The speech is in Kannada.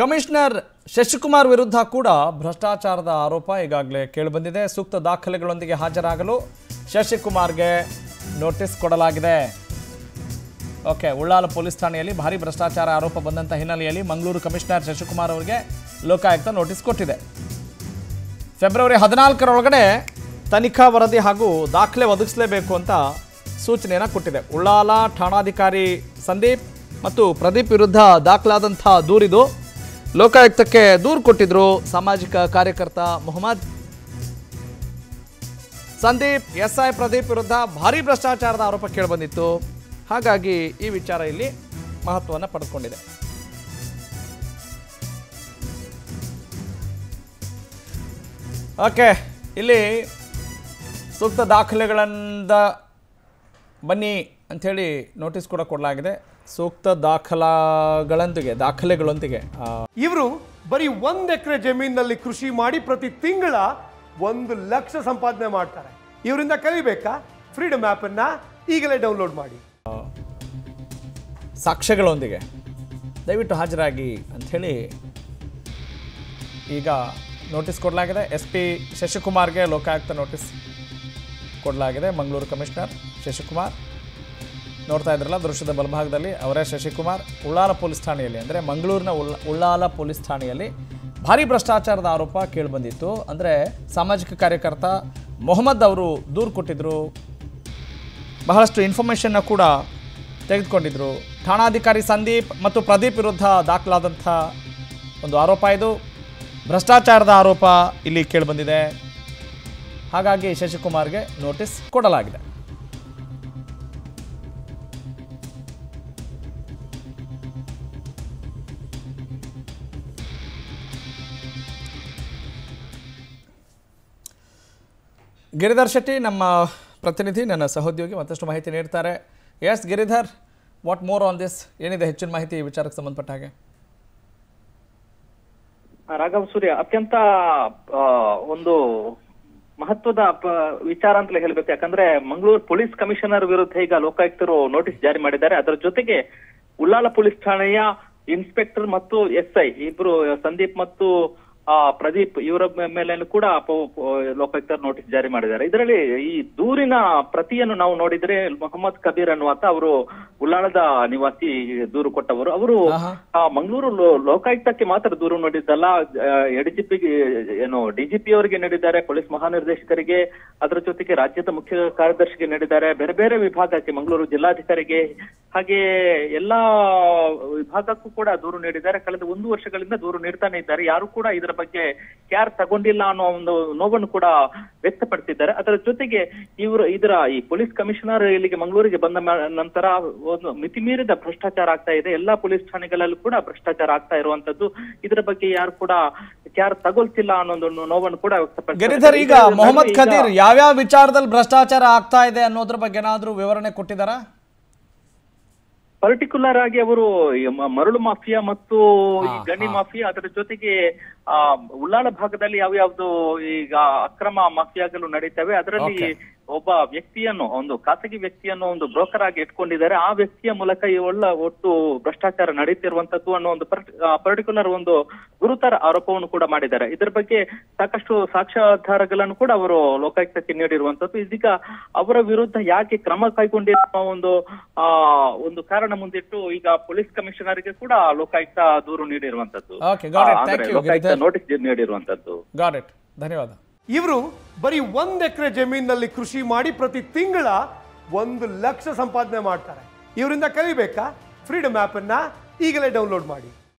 ಕಮಿಷನರ್ ಶಶಿಕುಮಾರ್ ವಿರುದ್ಧ ಕೂಡ ಭ್ರಷ್ಟಾಚಾರದ ಆರೋಪ ಈಗಾಗಲೇ ಕೇಳಿ ಬಂದಿದೆ. ಸೂಕ್ತ ದಾಖಲೆಗಳೊಂದಿಗೆ ಹಾಜರಾಗಲು ಶಶಿಕುಮಾರ್ಗೆ ನೋಟಿಸ್ ಕೊಡಲಾಗಿದೆ. ಓಕೆ, ಉಲ್ಲಾಲ್ ಪೊಲೀಸ್ ಠಾಣೆಯಲ್ಲಿ ಭಾರಿ ಭ್ರಷ್ಟಾಚಾರ ಆರೋಪ ಬಂದಂತ ಹಿನ್ನೆಲೆಯಲ್ಲಿ ಮಂಗಳೂರು ಕಮಿಷನರ್ ಶಶಿಕುಮಾರ್ ಅವರಿಗೆ ಲೋಕಾಯುಕ್ತ ನೋಟಿಸ್ ಕೊಟ್ಟಿದೆ. ಫೆಬ್ರವರಿ 14 ರೊಳಗಡೆ ತನಿಖಾ ವರದಿ ಹಾಗೂ ದಾಖಲೆ ಒದಗಿಸಲೇಬೇಕು ಅಂತ ಸೂಚನೆಯನ್ನು ಕೊಟ್ಟಿದೆ. ಉಲ್ಲಾಲ ಠಾಣಾಧಿಕಾರಿ ಸಂದೀಪ್ ಮತ್ತು ಪ್ರದೀಪ್ ವಿರುದ್ಧ ದಾಖಲಾದಂತ ದೂರಿದು ಲೋಕಾಯುಕ್ತಕ್ಕೆ ದೂರು ಕೊಟ್ಟಿದ್ರು ಸಾಮಾಜಿಕ ಕಾರ್ಯಕರ್ತ ಮೊಹಮ್ಮದ್ ಸಂದೀಪ್. ಎಸ್ಐ ಪ್ರದೀಪ್ ವಿರುದ್ಧ ಭಾರಿ ಭ್ರಷ್ಟಾಚಾರದ ಆರೋಪ ಕೇಳಿಬಂದಿತ್ತು. ಹಾಗಾಗಿ ಈ ವಿಚಾರ ಇಲ್ಲಿ ಮಹತ್ವವನ್ನು ಪಡೆದುಕೊಂಡಿದೆ. ಓಕೆ, ಇಲ್ಲಿ ಸೂಕ್ತ ದಾಖಲೆಗಳಿಂದ ಬನ್ನಿ ಅಂಥೇಳಿ ನೋಟಿಸ್ ಕೂಡ ಕೊಡಲಾಗಿದೆ. ಸೂಕ್ತ ದಾಖಲೆಗಳೊಂದಿಗೆ ಇವರು ಬರೀ 1 ಎಕರೆ ಜಮೀನಲ್ಲಿ ಕೃಷಿ ಮಾಡಿ ಪ್ರತಿ ತಿಂಗಳ 1 ಲಕ್ಷ ಸಂಪಾದನೆ ಮಾಡ್ತಾರೆ. ಇವರಿಂದ ಕಲಿಬೇಕಾ? ಫ್ರೀಡಮ್ ಆ್ಯಪ್ ಅನ್ನ ಈಗಲೇ ಡೌನ್ಲೋಡ್ ಮಾಡಿ. ಸಾಕ್ಷ್ಯಗಳೊಂದಿಗೆ ದಯವಿಟ್ಟು ಹಾಜರಾಗಿ ಅಂಥೇಳಿ ಈಗ ನೋಟಿಸ್ ಕೊಡಲಾಗಿದೆ. SP ಶಶಿಕುಮಾರ್ಗೆ ಲೋಕಾಯುಕ್ತ ನೋಟಿಸ್ ಕೊಡಲಾಗಿದೆ. ಮಂಗಳೂರು ಕಮಿಷನರ್ ಶಶಿಕುಮಾರ್ ನೋಡ್ತಾ ಇದ್ರಲ್ಲ ದೃಶ್ಯದ ಬಲಭಾಗದಲ್ಲಿ ಅವರೇ ಶಶಿಕುಮಾರ್. ಉಳ್ಳಾಲ ಪೊಲೀಸ್ ಠಾಣೆಯಲ್ಲಿ ಅಂದರೆ ಮಂಗಳೂರಿನ ಉಳ್ಳಾಲ ಪೊಲೀಸ್ ಠಾಣೆಯಲ್ಲಿ ಭಾರಿ ಭ್ರಷ್ಟಾಚಾರದ ಆರೋಪ ಕೇಳಿಬಂದಿತ್ತು. ಅಂದರೆ ಸಾಮಾಜಿಕ ಕಾರ್ಯಕರ್ತ ಮೊಹಮ್ಮದ್ ಅವರು ದೂರು ಕೊಟ್ಟಿದ್ದರು. ಬಹಳಷ್ಟು ಇನ್ಫಾರ್ಮೇಷನ್ನ ಕೂಡ ತೆಗೆದುಕೊಂಡಿದ್ದರು. ಠಾಣಾಧಿಕಾರಿ ಸಂದೀಪ್ ಮತ್ತು ಪ್ರದೀಪ್ ವಿರುದ್ಧ ದಾಖಲಾದಂಥ ಒಂದು ಆರೋಪ ಇದು. ಭ್ರಷ್ಟಾಚಾರದ ಆರೋಪ ಇಲ್ಲಿ ಕೇಳಿಬಂದಿದೆ. ಹಾಗಾಗಿ ಶಶಿಕುಮಾರ್ಗೆ ನೋಟಿಸ್ ಕೊಡಲಾಗಿದೆ. ಗಿರಿಧರ್ ಶೆಟ್ಟಿ ನಮ್ಮ ಪ್ರತಿನಿಧಿ, ನನ್ನ ಸಹೋದ್ಯೋಗಿ, ಮತ್ತಷ್ಟು ಮಾಹಿತಿ ನೀಡ್ತಾರೆ. S Giridhar, what more on this? ಏನಿದೆ ಹೆಚ್ಚಿನ ಮಾಹಿತಿ ಈ ವಿಚಾರಕ್ಕೆ ಸಂಬಂಧಪಟ್ಟ ಹಾಗೆ? ರಾಘವ್ ಸೂರ್ಯ, ಅತ್ಯಂತ ಒಂದು ಮಹತ್ವದ ವಿಚಾರ ಅಂತಲೇ ಹೇಳ್ಬೇಕು. ಯಾಕಂದ್ರೆ ಮಂಗಳೂರು ಪೊಲೀಸ್ ಕಮಿಷನರ್ ವಿರುದ್ಧ ಈಗ ಲೋಕಾಯುಕ್ತರು ನೋಟಿಸ್ ಜಾರಿ ಮಾಡಿದ್ದಾರೆ. ಅದರ ಜೊತೆಗೆ ಉಲ್ಲಾಲ ಪೊಲೀಸ್ ಠಾಣೆಯ ಇನ್ಸ್ಪೆಕ್ಟರ್ ಮತ್ತು SI ಇಬ್ರು, ಸಂದೀಪ್ ಮತ್ತು ಪ್ರದೀಪ್, ಇವರ ಮೇಲೆ ಕೂಡ ಲೋಕಾಯುಕ್ತರು ನೋಟಿಸ್ ಜಾರಿ ಮಾಡಿದ್ದಾರೆ. ಇದರಲ್ಲಿ ಈ ದೂರಿನ ಪ್ರತಿಯನ್ನು ನಾವು ನೋಡಿದ್ರೆ ಮೊಹಮ್ಮದ್ ಖದೀರ್ ಅನ್ನುವಂತ ಅವರು ಉಲ್ಲಾಳದ ನಿವಾಸಿ, ದೂರು ಕೊಟ್ಟವರು. ಅವರು ಮಂಗಳೂರು ಲೋಕಾಯುಕ್ತಕ್ಕೆ ಮಾತ್ರ ದೂರು ನೀಡಿದ್ದಲ್ಲ, ಎಡಿಜಿಪಿಗೆ ಏನು DGP ಅವರಿಗೆ ನೀಡಿದ್ದಾರೆ, ಪೊಲೀಸ್ ಮಹಾನಿರ್ದೇಶಕರಿಗೆ, ಅದರ ಜೊತೆಗೆ ರಾಜ್ಯದ ಮುಖ್ಯ ಕಾರ್ಯದರ್ಶಿಗೆ ನೀಡಿದ್ದಾರೆ, ಬೇರೆ ಬೇರೆ ವಿಭಾಗಕ್ಕೆ, ಮಂಗಳೂರು ಜಿಲ್ಲಾಧಿಕಾರಿಗೆ, ಹಾಗೆ ಎಲ್ಲಾ ವಿಭಾಗಕ್ಕೂ ಕೂಡ ದೂರು ನೀಡಿದ್ದಾರೆ. ಕಳೆದ 1 ವರ್ಷಗಳಿಂದ ದೂರು ನೀಡ್ತಾನೆ ಇದ್ದಾರೆ. ಯಾರು ಕೂಡ ಇದರ ಬಗ್ಗೆ ಕೇರ್ ತಗೊಂಡಿಲ್ಲ ಅನ್ನೋ ಒಂದು ನೋವನ್ನು ಕೂಡ ವ್ಯಕ್ತಪಡಿಸಿದ್ದಾರೆ. ಅದರ ಜೊತೆಗೆ ಇವರು ಈ ಪೊಲೀಸ್ ಕಮಿಷನರ್ ಇಲ್ಲಿಗೆ ಮಂಗಳೂರಿಗೆ ಬಂದ ನಂತರ ಒಂದು ಮಿತಿ ಮೀರಿದ ಭ್ರಷ್ಟಾಚಾರ ಆಗ್ತಾ ಇದೆ. ಎಲ್ಲಾ ಪೊಲೀಸ್ ಠಾಣೆಗಳಲ್ಲೂ ಕೂಡ ಭ್ರಷ್ಟಾಚಾರ ಆಗ್ತಾ ಇರುವಂತದ್ದು. ಇದರ ಬಗ್ಗೆ ಯಾರು ಕೂಡ ಕೇರ್ ತಗೊಳ್ತಿಲ್ಲ ಅನ್ನೋದೊಂದು ನೋವನ್ನು ಕೂಡ ವ್ಯಕ್ತಪಡಿಸಿದ್ದಾರೆ. ಈಗ ಮೊಹಮ್ಮದ್ ಖದೀರ್ ಯಾವ್ಯಾವ ವಿಚಾರದಲ್ಲಿ ಭ್ರಷ್ಟಾಚಾರ ಆಗ್ತಾ ಇದೆ ಅನ್ನೋದ್ರ ಬಗ್ಗೆ ಏನಾದ್ರೂ ವಿವರಣೆ ಕೊಟ್ಟಿದ್ದಾರಾ? ಪರ್ಟಿಕ್ಯುಲರ್ ಆಗಿ ಅವರು ಮರಳು ಮಾಫಿಯಾ ಮತ್ತು ಗಣಿ ಮಾಫಿಯಾ, ಅದರ ಜೊತೆಗೆ ಉಲ್ಲಾಳ ಭಾಗದಲ್ಲಿ ಯಾವ್ಯಾವ್ದು ಈಗ ಅಕ್ರಮ ಮಾಫಿಯಾಗಳು ನಡೀತವೆ, ಅದರಲ್ಲಿ ಒಬ್ಬ ವ್ಯಕ್ತಿಯನ್ನು, ಒಂದು ಖಾಸಗಿ ವ್ಯಕ್ತಿಯನ್ನು ಒಂದು ಬ್ರೋಕರ್ ಆಗಿ ಇಟ್ಕೊಂಡಿದ್ದಾರೆ. ಆ ವ್ಯಕ್ತಿಯ ಮೂಲಕ ಇವೆಲ್ಲ ಒಟ್ಟು ಭ್ರಷ್ಟಾಚಾರ ನಡೀತಿರುವಂತದ್ದು ಅನ್ನೋ ಒಂದು ಪರ್ಟಿಕ್ಯುಲರ್ ಒಂದು ಗುರುತರ ಆರೋಪವನ್ನು ಕೂಡ ಮಾಡಿದ್ದಾರೆ. ಇದರ ಬಗ್ಗೆ ಸಾಕಷ್ಟು ಸಾಕ್ಷ್ಯಾಧಾರಗಳನ್ನು ಕೂಡ ಅವರು ಲೋಕಾಯುಕ್ತಕ್ಕೆ ನೀಡಿರುವಂತದ್ದು. ಇದೀಗ ಅವರ ವಿರುದ್ಧ ಯಾಕೆ ಕ್ರಮ ಕೈಗೊಂಡಿರುವ ಒಂದು ಕಾರಣ ಮುಂದಿಟ್ಟು ಈಗ ಪೊಲೀಸ್ ಕಮಿಷನರ್ಗೆ ಕೂಡ ಲೋಕಾಯುಕ್ತ ದೂರು ನೀಡಿರುವಂತದ್ದು, ಲೋಕಾಯುಕ್ತ ನೋಟಿಸ್ ನೀಡಿರುವಂತದ್ದು. ಧನ್ಯವಾದ. ಇವರು ಬರೀ 1 ಎಕರೆ ಜಮೀನಲ್ಲಿ ಕೃಷಿ ಮಾಡಿ ಪ್ರತಿ ತಿಂಗಳ 1 ಲಕ್ಷ ಸಂಪಾದನೆ ಮಾಡ್ತಾರೆ. ಇವರಿಂದ ಕಲಿಬೇಕಾ? ಫ್ರೀಡಮ್ ಆ್ಯಪ್ ಅನ್ನ ಈಗಲೇ ಡೌನ್ಲೋಡ್ ಮಾಡಿ.